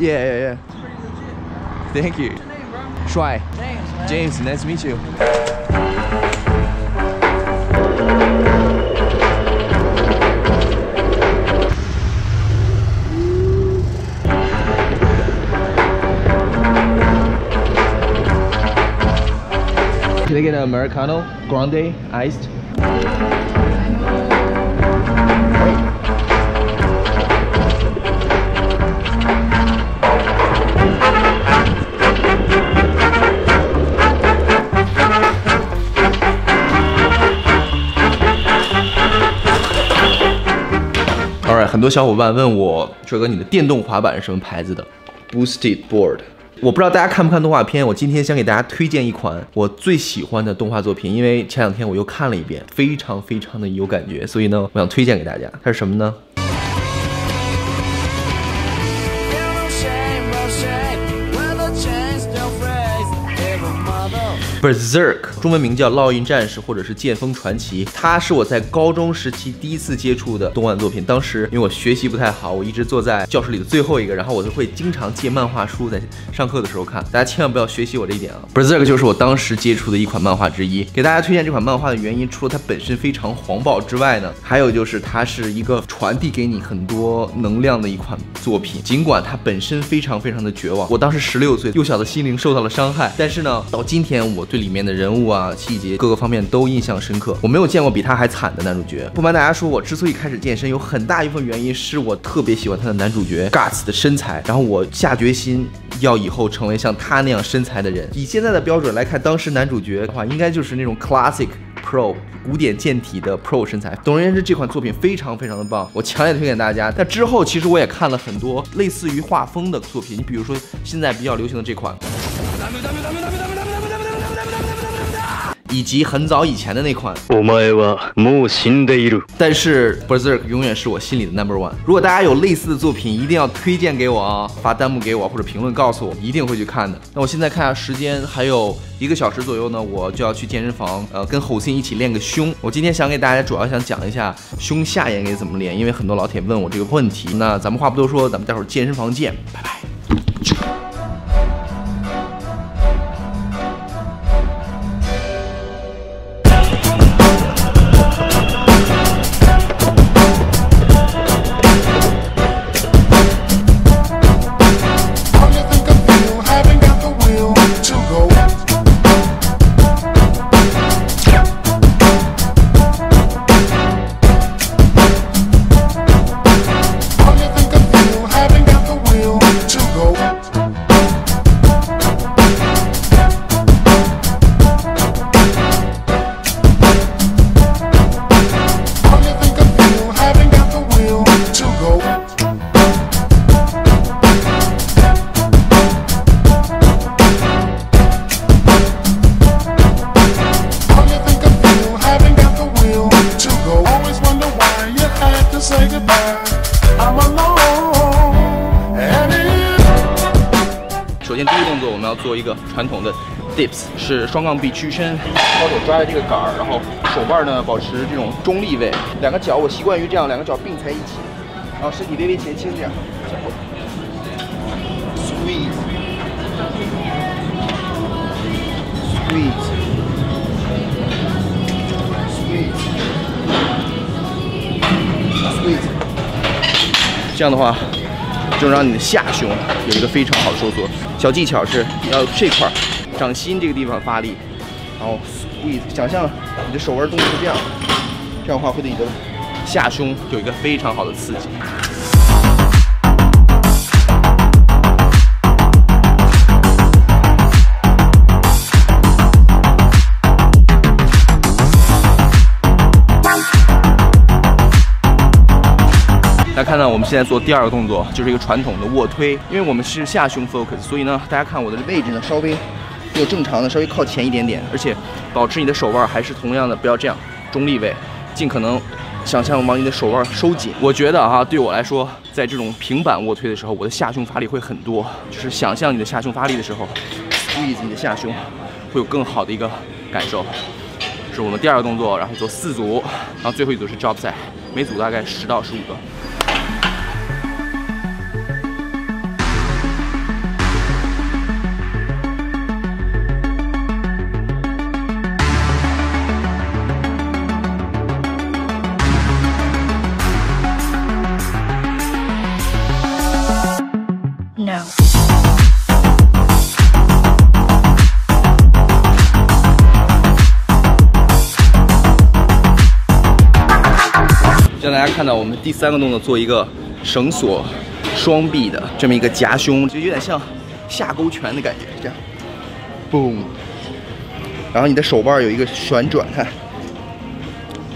Yeah. It's pretty legit. Thank you. What's your name, bro? Try. James, man. James, nice to meet you. Can I get an Americano? Grande, iced? Alright, 很多小伙伴问我，帅哥，你的电动滑板是什么牌子的 ？Boosted Board。我不知道大家看不看动画片，我今天想给大家推荐一款我最喜欢的动画作品，因为前两天我又看了一遍，非常的有感觉，所以呢，我想推荐给大家。它是什么呢？Berserk， 中文名叫《烙印战士》或者是《剑锋传奇》，它是我在高中时期第一次接触的动漫作品。当时因为我学习不太好，我一直坐在教室里的最后一个，然后我就会经常借漫画书在上课的时候看。大家千万不要学习我这一点啊 ！Berserk 就是我当时接触的一款漫画之一。给大家推荐这款漫画的原因，除了它本身非常黄暴之外呢，还有就是它是一个传递给你很多能量的一款作品。尽管它本身非常的绝望，我当时16岁，幼小的心灵受到了伤害，但是呢，到今天我对里面的人物啊、细节各个方面都印象深刻，我没有见过比他还惨的男主角。不瞒大家说，我之所以开始健身，有很大一部分原因是我特别喜欢他的男主角 Guts 的身材，然后我下决心要以后成为像他那样身材的人。以现在的标准来看，当时男主角的话，应该就是那种 classic pro 古典健体的 pro 身材。总而言之，这款作品非常的棒，我强烈推荐大家。但之后其实我也看了很多类似于画风的作品，你比如说现在比较流行的这款。以及很早以前的那款，但是 Berserk 永远是我心里的 No.1。如果大家有类似的作品，一定要推荐给我啊，发弹幕给我或者评论告诉我，一定会去看的。那我现在看一下时间，还有1个小时左右呢，我就要去健身房，跟侯信一起练个胸。我今天想给大家主要想讲一下胸下沿该怎么练，因为很多老铁问我这个问题。那咱们话不多说，咱们待会儿健身房见，拜拜。首先，第一个动作我们要做一个传统的 dips， 是双杠臂屈伸，双手抓着这个杆儿，然后手腕呢保持这种中立位，两个脚我习惯于这样，两个脚并在一起，然后身体微斜倾这样。Sweet， 这样的话。就让你的下胸有一个非常好的收缩。小技巧是要这块掌心这个地方发力，然后想象你的手腕动作是这样，这样的话会对你的下胸有一个非常好的刺激。大家看到我们现在做第二个动作，就是一个传统的卧推，因为我们是下胸 focus， 所以呢，大家看我的位置呢稍微有正常的稍微靠前一点点，而且保持你的手腕还是同样的，不要这样中立位，尽可能想象往你的手腕收紧。我觉得啊，对我来说，在这种平板卧推的时候，我的下胸发力会很多，就是想象你的下胸发力的时候，注意你的下胸会有更好的一个感受。是我们第二个动作，然后做4组，然后最后一组是 drop set， 每组大概10到15个。让大家看到我们第三个动作，做一个绳索双臂的这么一个夹胸，就有点像下勾拳的感觉，这样，嘣，然后你的手腕有一个旋转，看，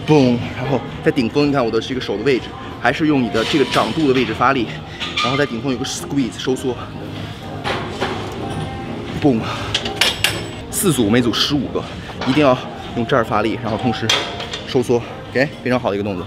嘣，然后在顶峰，你看我的这个手的位置，还是用你的这个掌肚的位置发力，然后在顶峰有个 squeeze 收缩，嘣，4组每组15个，一定要用这儿发力，然后同时收缩 ，OK， 非常好的一个动作。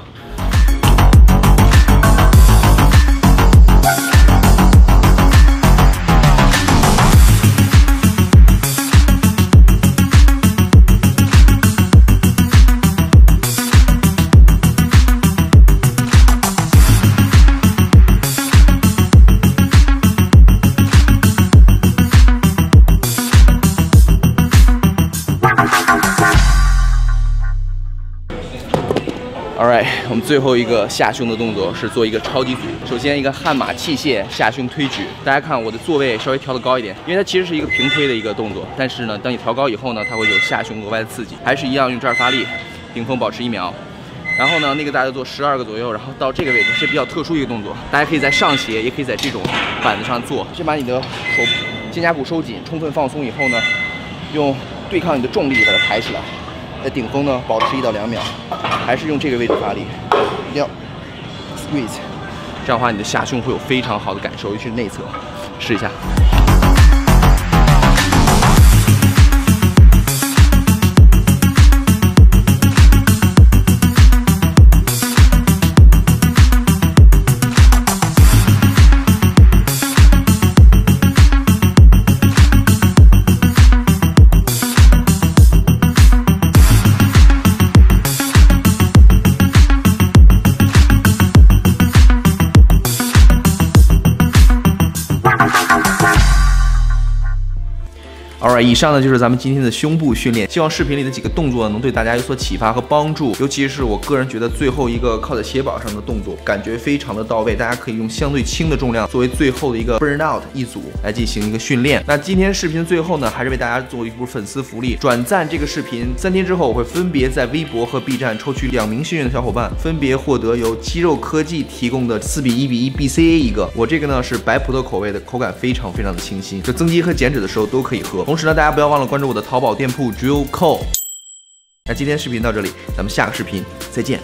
Alright， 我们最后一个下胸的动作是做一个超级举。首先一个悍马器械下胸推举，大家看我的座位稍微调得高一点，因为它其实是一个平推的一个动作。但是呢，当你调高以后呢，它会有下胸额外的刺激。还是一样用这儿发力，顶峰保持1秒。然后呢，那个大家做12个左右，然后到这个位置是比较特殊一个动作，大家可以在上斜，也可以在这种板子上做。先把你的手肩胛骨收紧，充分放松以后呢，用对抗你的重力把它抬起来。 在顶峰呢，保持1到2秒，还是用这个位置发力，一定要 squeeze， 这样的话你的下胸会有非常好的感受，尤其是内侧，试一下。 Alright， 以上呢就是咱们今天的胸部训练，希望视频里的几个动作能对大家有所启发和帮助，尤其是我个人觉得最后一个靠在斜板上的动作，感觉非常的到位，大家可以用相对轻的重量作为最后的一个 burn out 一组来进行一个训练。那今天视频最后呢，还是为大家做一波粉丝福利，转赞这个视频3天之后，我会分别在微博和 B 站抽取2名幸运的小伙伴，分别获得由肌肉科技提供的4:1:1 BCA 一个，我这个呢是白葡萄口味的，口感非常的清新，就增肌和减脂的时候都可以喝。 同时呢，大家不要忘了关注我的淘宝店铺 Drill Co。那今天视频到这里，咱们下个视频再见。